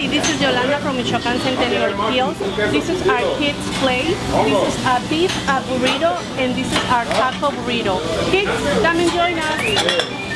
Hi, this is Yolanda from Michoacan, Centennial Hills. This is our kids' play. This is a beef, a burrito, and this is our taco burrito. Kids, come and join us.